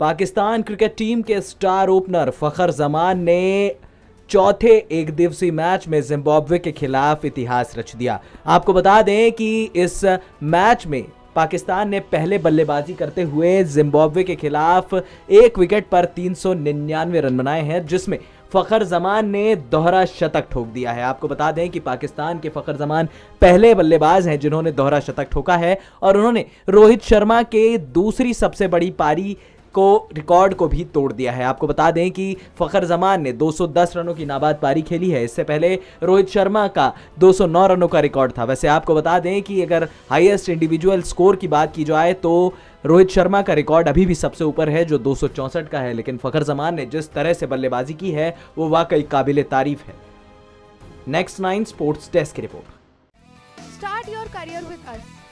Pakistan cricket team के star opener Fakhar Zaman ने चौथे एक दिवसीय मैच में जिम्बाब्वे के खिलाफ इतिहास रच दिया। आपको बता दें कि इस मैच में पाकिस्तान ने पहले बल्लेबाजी करते हुए जिम्बाब्वे के खिलाफ 1 विकेट पर 399 रन बनाए हैं, जिसमें फखर जमान ने दोहरा शतक ठोक दिया है। आपको बता दें कि पाकिस्तान के फखर जमान पहले बल्लेबाज हैं जिन्होंने दोहरा शतक ठोका है और उन्होंने रोहित शर्मा के दूसरी सबसे बड़ी पारी को रिकॉर्ड को भी तोड़ दिया है। आपको बता दें कि फखर जमान ने 210 रनों की नाबाद पारी खेली है। इससे पहले रोहित शर्मा का 209 रनों का रिकॉर्ड था। वैसे आपको बता दें कि अगर हाईएस्ट इंडिविजुअल स्कोर की बात की जाए तो रोहित शर्मा का रिकॉर्ड अभी भी सबसे ऊपर है जो 264 का है, लेकिन फखर जमान ने जिस तरह से बल्लेबाजी की है वो वाकई काबिले तारीफ है। नेक्स्ट 9 स्पोर्ट्स डेस्क की रिपोर्ट। Start your career with us.